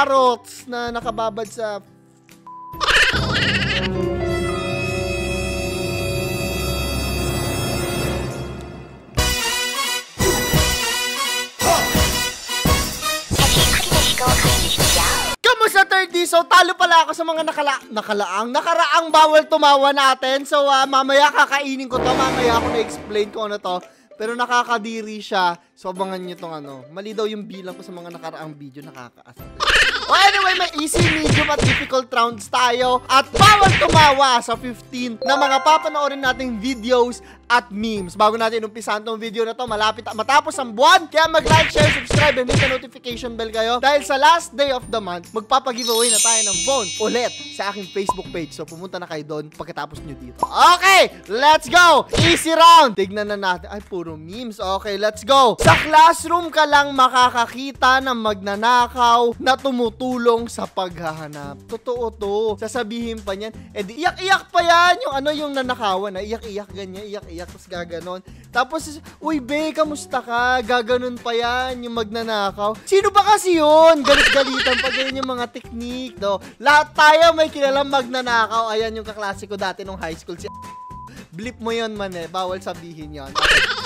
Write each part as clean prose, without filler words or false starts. carrots na nakababad sa... Kamusta 30? So talo pala ako sa mga nakaraang bawal tumawa natin. So mamaya kakainin ko to. Mamaya ako na-explain ko ano to. Pero nakakadiri siya. So, abangan nyo itong ano. Mali daw yung bilang ko sa mga nakaraang video. Nakakaasal. Oh, anyway, may easy, medium, at difficult rounds tayo. At bawal tumawa sa 15 na mga papanoorin nating videos at memes. Bago natin umpisan itong video na to, malapit matapos ang buwan. Kaya mag-like, share, subscribe, and hit the notification bell kayo. Dahil sa last day of the month, magpapag-giveaway na tayo ng phone ulit sa aking Facebook page. So, pumunta na kayo doon pagkatapos nyo dito. Okay, let's go! Easy round! Tignan na natin. Ay, puro memes. Okay, let's go. Sa classroom ka lang makakakita ng magnanakaw na tumutulong sa paghahanap. Totoo to. Sasabihin pa niyan. Eh di iyak-iyak pa yan. Yung ano yung nanakawan. Iyak-iyak ganyan. Iyak-iyak. Tapos gaganon. Tapos, uy be, kamusta ka? Gaganon pa yan. Yung magnanakaw. Sino ba kasi yun? Galit-galitan pa ganyan yung mga teknik. No? Lahat tayo may kilalang magnanakaw. Ayan yung kaklasiko dati nung high school. Si blip mo yun man eh. Bawal sabihin yun.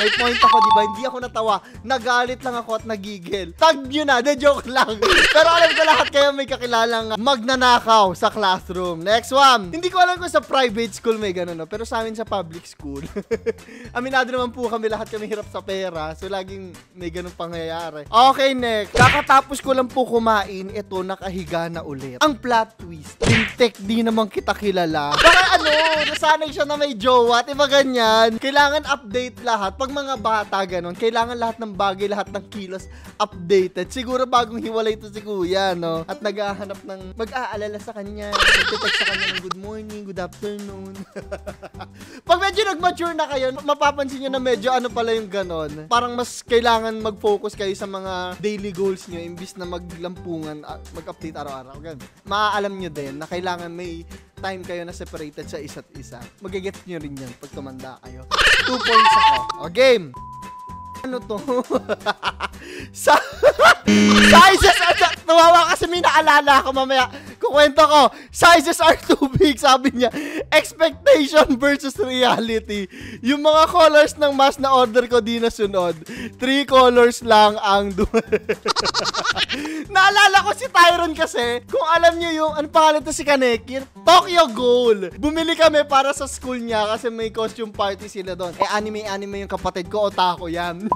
May point ako, diba? Hindi ako natawa. Nagalit lang ako at nagigil. Tag nyo na. De joke lang. Pero alam ko lahat kayo may kakilalang magnanakaw sa classroom. Next one. Hindi ko alam kung sa private school may ganun, no? Pero sa amin sa public school. Aminado naman po kami. Lahat kami hirap sa pera. So, laging may ganun pangyayari. Okay, next. Kakatapos ko lang po kumain. Ito, nakahiga na ulit. Ang plot twist. Tintek, di naman kita kilala. Baka ano, nasanay siya na may joke. What? Iba ganyan. Kailangan update lahat. Pag mga bata, ganun. Kailangan lahat ng bagay, lahat ng kilos updated. Siguro bagong hiwalay ito si kuya, no? At naghahanap ng mag-aalala sa kanya. Nag-text sa kanya ng good morning, good afternoon. Pag medyo nag-mature na kayo, mapapansin nyo na medyo ano pala yung ganun. Parang mas kailangan mag-focus kayo sa mga daily goals nyo imbis na maglampungan, mag-update araw-araw. Maaalam nyo din na kailangan may time kayo na separated sa isa't isa. Magigets nyo rin yan pag tumanda kayo. 2 points ako. O, game! Ano to? Sizes are... Tumawa kasi may naalala ako mamaya. Kukwento ko. Sizes are too big, sabi niya. Expectation versus reality. Yung mga colors ng mas na order ko di nasunod. 3 colors lang ang naalala ko si Tyron kasi. Kung alam niyo yung, ano pangalan to si Kaneki? Tokyo Ghoul. Bumili kami para sa school niya kasi may costume party sila doon. Eh, anime yung kapatid ko. Otako yan.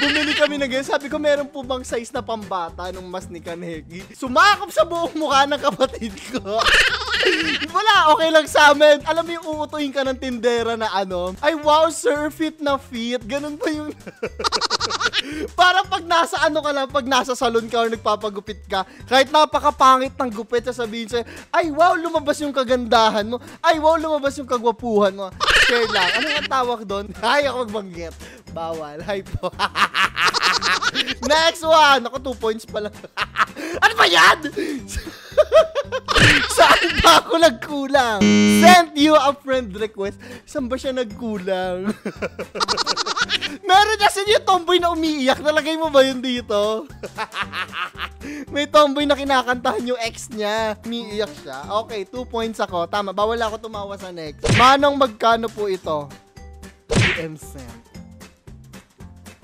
Bumili kami na ganyan. Sabi ko, meron po bang size na pambata nung mas ni Kaneki? Sumakop sa buong mukha ng kapatid ko. Wala, okay lang sa amin. Alam mo yung uutuin ka ng tindera na ano, ay wow sir, fit na fit. Ganun ba yung... Parang pag nasa ano ka lang, pag nasa salon ka o nagpapagupit ka, kahit napakapangit ng gupit, sasabihin sa'yo, ay wow, lumabas yung kagandahan mo. Ay wow, lumabas yung kagwapuhan mo. Share lang. Ano yung tawag doon? Ay, ako magbanggit. Bawal. Hi po. Next one. Ako, 2 points pala. Ano ba yan? Saan ba ako nagkulang? Send you a friend request. Saan ba siya nagkulang? Meron kasi yung tomboy na umiiyak. Nalagay mo ba yun dito? May tomboy na kinakantahan yung ex niya. Umiiyak siya. Okay, 2 points ako. Tama, bawal ako tumawa sa next. Manong magkano po ito? DM sent.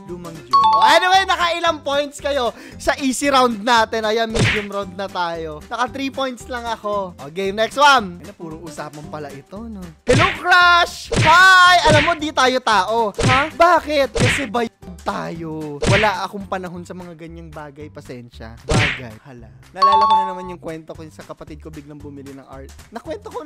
Lumang Diyo. Oh, anyway, nakailang points kayo sa easy round natin. Ayan, medium round na tayo. Naka 3 points lang ako. Okay, next one. Ay, puro usapan pala ito, no? Hello, crush! Hi! Alam mo, di tayo tao. Ha? Bakit? Kasi ba tayo? Wala akong panahon sa mga ganyang bagay. Pasensya. Bagay. Hala. Naalala ko na naman yung kwento ko sa kapatid ko biglang bumili ng art. Nakwento ko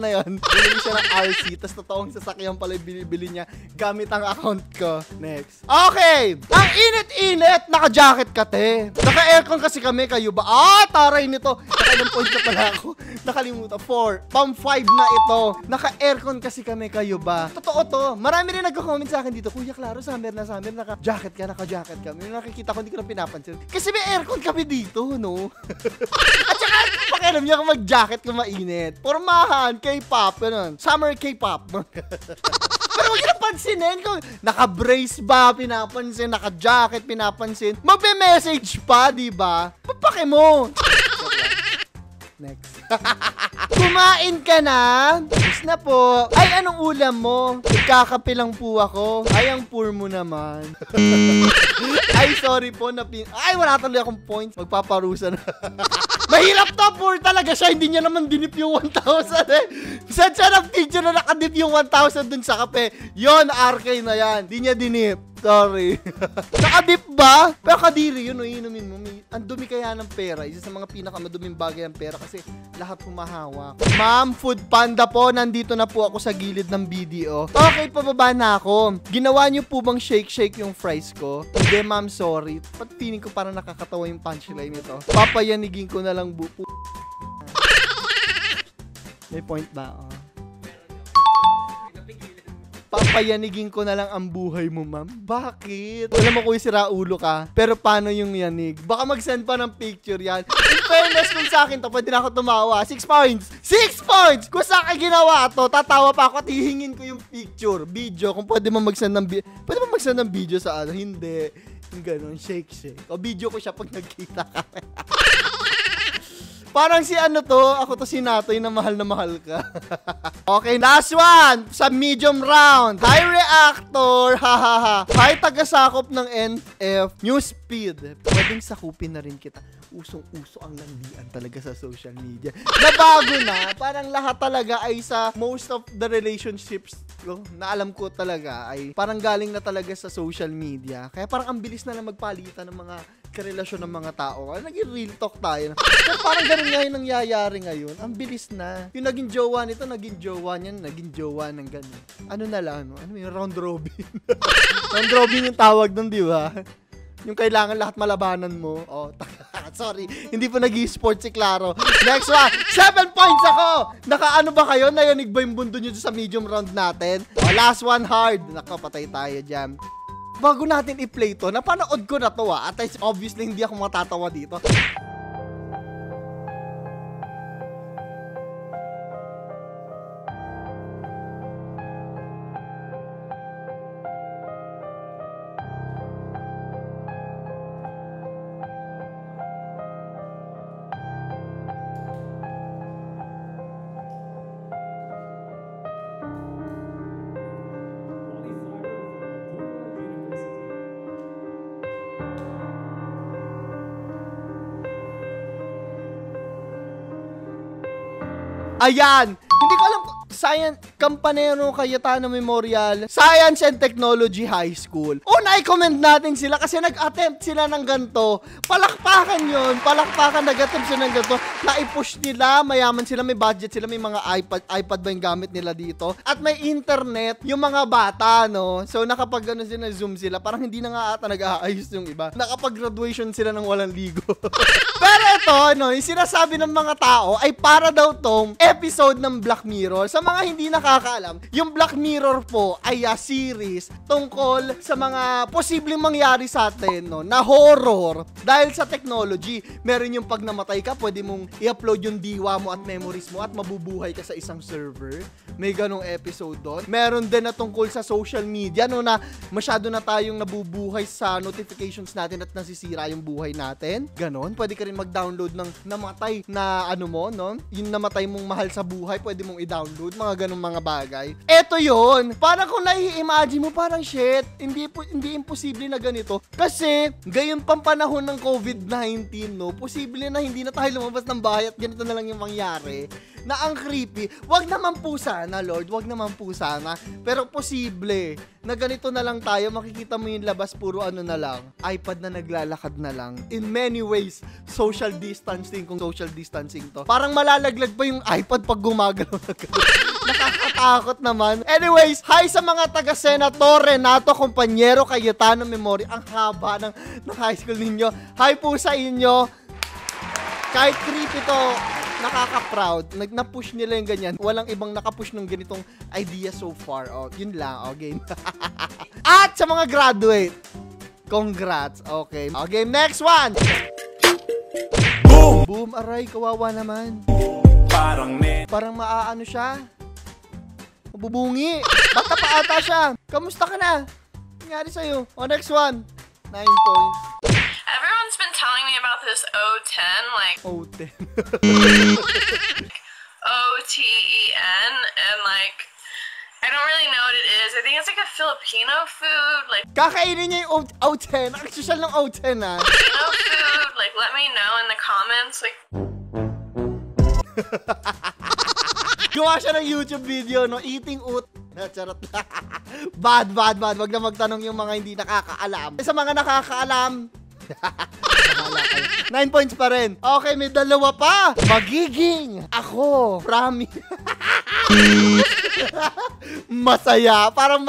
na yun. Bumili siya ng RC, tapos totoong sasakyan pala yung binibili niya gamit ang account ko. Next. Okay! Ang init-init! Naka-jacket ka, te. Naka-aircon kasi kami. Kayo ba? Ah, taray nito. Nakailang point na pala ako. Nakalimutan. 4. Pang 5 na ito. Naka-aircon kasi kami. Kayo ba? Totoo to. Marami rin nagko-comment sa akin dito. Kuya, klaro, summer na summer. Naka-jacket ka, naka-jacket kami. Yung nakikita ko, hindi ko na pinapansin. Kasi may aircon kami dito, no? At saka, pakialam niya kung mag-jacket kung mainit. Pormahan, K-pop, ganun. Summer K-pop. Pero huwag yung pansinin kung naka-brace ba, pinapansin, naka-jacket, pinapansin. Magbe-message pa, diba? pake mo. Next. Kumain ka na? Tapos na po. Ay, anong ulam mo? Ikakape lang po ako. Ay, ang poor mo naman. Ay, sorry po. Ay, wala talaga akong points. Magpaparusa na. Mahirap to. Poor talaga siya. Hindi niya naman dinip yung 1,000 eh. Saan siya ng video na nakadip yung 1,000 dun sa kape? Yon, RK na yan. Hindi niya dinip. Sorry. Nakadip ba? Pero kadiri yun, iinumin mo. Ang dumi kaya ng pera. Isa sa mga pinakamaduming bagay ang pera kasi lahat humahawak. Ma'am, Food Panda po. Nandito na po ako sa gilid ng video. Okay, pababa na ako. Ginawa niyo po bang shake-shake yung fries ko? Hindi, ma'am, sorry. Ba't feeling ko parang nakakatawa yung punchline nito? Papayanigin ko na lang buo. May point ba? Oh. Papayanigin ko na lang ang buhay mo, ma'am. Bakit? Alam mo kung sira ulo ka, pero paano yung yanig? Baka mag-send pa ng picture yan. In fairness kung sa akin to, pwede na ako tumawa. 6 points! 6 points! Kung sa akin ginawa to, tatawa pa ako at hihingin ko yung picture, video. Kung pwede mo mag-send ng video. Pwede mo mag-send ng video sa ano? Hindi. Ganon, shake-shake. O, video ko siya pag nagkita kami. Parang si ano to, ako to si Natoy na mahal ka. Okay, last one! Sa medium round. Hi, reactor! Hahaha. Hi, taga-sakop ng NF. New speed. Pwedeng sakupin na rin kita. Usong-uso ang landian talaga sa social media. Nabago na. Parang lahat talaga ay sa most of the relationships na alam ko talaga ay parang galing na talaga sa social media. Kaya parang ang bilis na lang magpalitan ng mga karelasyon ng mga tao. Naging real talk tayo. Pero parang ganun nga yung nangyayari ngayon. Ang bilis na. Yung naging jowa nito, naging jowa niyan, naging jowa ng ganun. Ano na lang, no? Ano yung round robin? Round robin yung tawag nun, di ba? Yung kailangan lahat malabanan mo. Oh, sorry. Hindi po nag-e-sport si Claro. Next one. 7 points ako. Nakaano ba kayo? Nayanig ba yung bundo nyo sa medium round natin? Oh, last one hard. Nakapatay tayo dyan. Bago natin i-play to, napanood ko na to ah. At obviously, hindi ako matatawa dito. Ayan! Hindi ko alam. Science Compañero Cayetano Memorial. Science and Technology High School. O, na-recommend natin sila kasi nag-attempt sila ng ganito. Palakpakan yon. Palakpakan, nag-attempt sila ng ganito. Na-i-push nila. Mayaman sila. May budget sila. May mga iPad. iPad ba yung gamit nila dito? At may internet. Yung mga bata, no? So, nakapag gano'n sila, Zoom sila. Parang hindi na nga ata nag-aayos yung iba. Nakapag-graduation sila ng walang ligo. Pero ito, no? Yung sinasabi ng mga tao ay para daw tong episode ng Black Mirror. Sa mga hindi nakakaalam, yung Black Mirror po ay series tungkol sa mga posibleng mangyari sa atin, no, na horror dahil sa technology. Meron yung pag namatay ka, pwede mong i-upload yung diwa mo at memories mo at mabubuhay ka sa isang server. May ganong episode doon. Meron din na tungkol sa social media, no, na masyado na tayong nabubuhay sa notifications natin at nasisira yung buhay natin. Ganon. Pwede ka rin mag-download ng namatay na ano mo, no? Yung namatay mong mahal sa buhay, pwede mong i-download. Mga ganong mga bagay. Eto yun. Parang kung nai-imagine mo, parang shit, hindi imposible na ganito. Kasi, gayon pang panahon ng COVID-19, no, posible na hindi na tayo lumabas ng bahay at ganito na lang yung mangyari. Na ang creepy. Wag naman po sana, Lord. Wag naman po sana. Pero posible na ganito na lang tayo. Makikita mo yung labas, puro ano na lang. iPad na naglalakad na lang. In many ways, social distancing kung social distancing to. Parang malalaglag pa yung iPad pag gumagalaw na ganito. Nakakatakot naman. Anyways, hi sa mga taga-Senator Renato Compañero Cayetano Memorial. Ang haba ng high school ninyo. Hi po sa inyo. Kahit creepy to, nakaka-proud. Nag-push nila yung ganyan. Walang ibang nakapush ng ganitong idea so far. Oh, yun lang. Oh, game. At sa mga graduate, congrats. Okay. Okay, next one. Boom! Boom, aray. Kawawa naman. Parang maaano siya. Mabubungi. Bata pa ata siya. Kamusta ka na? Nangyari sa'yo? O, next one. 9 points. Everyone's been telling me about this O10, like O10. O-T-E-N, and like I don't really know what it is. I think it's like a Filipino food, like kakainin niya yung O10. Ang social ng O10 ah. Filipino food, like let me know in the comments, like gawa siya ng YouTube video, no? Eating oat. Charot na. Bad. Wag na magtanong yung mga hindi nakakaalam. Sa mga nakakaalam, 9 points pa rin. Okay, may dalawa pa. Magiging ako, promise. Masaya. Parang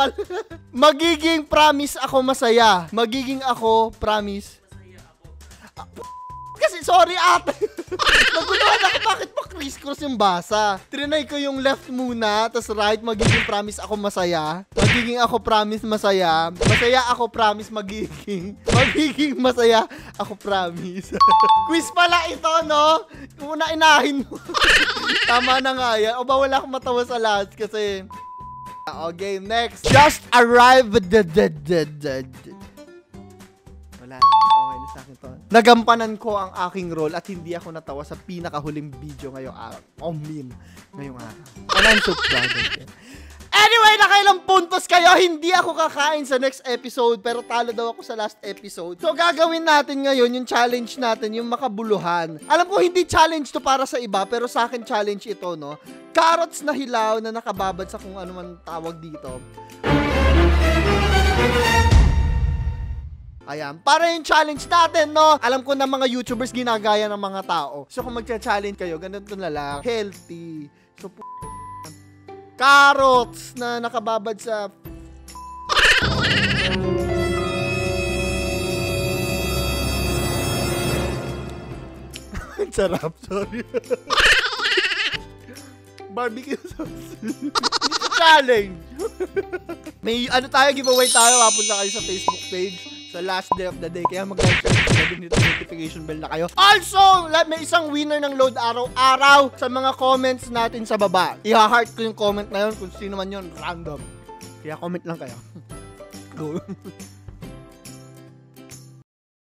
magiging promise ako masaya. Magiging ako, promise. Masaya ako. Kasi, sorry ate. Naguluhan ako, bakit pa criss-cross yung basa? Trinay ko yung left muna, tas right, magiging promise ako masaya. Magiging ako promise masaya. Masaya ako promise magiging. Magiging masaya ako promise. Quiz pala ito, no? Una inahin mo. Tama na nga yan. O ba wala akong matawa sa last kasi... O, game next. Just arrived Wala. Sa akin to. Nagampanan ko ang aking role at hindi ako natawa sa pinakahuling video ngayong araw. Oh, meme. Ngayong araw. And I'm so proud of it. Anyway, nakailang puntos kayo. Hindi ako kakain sa next episode, pero talo daw ako sa last episode. So, gagawin natin ngayon yung challenge natin, yung makabuluhan. Alam ko, hindi challenge to para sa iba, pero sa akin challenge ito, no? Carrots na hilaw na nakababad sa kung ano man tawag dito. Ayan, para yung challenge natin, no? Alam ko na mga YouTubers ginagaya ng mga tao. So, kung magcha-challenge kayo, ganito na lang. Healthy. So, carrots na nakababad sa... Sarap, sorry. Barbecue sauce. Challenge. May ano tayo, giveaway tayo. Papunta kayo sa Facebook page. Sa last day of the day. Kaya mag-like nito, notification bell na kayo. Also, may isang winner ng load araw-araw sa mga comments natin sa baba. Iha-heart ko yung comment na yun kung sino man yun. Random. Kaya comment lang kayo. Go.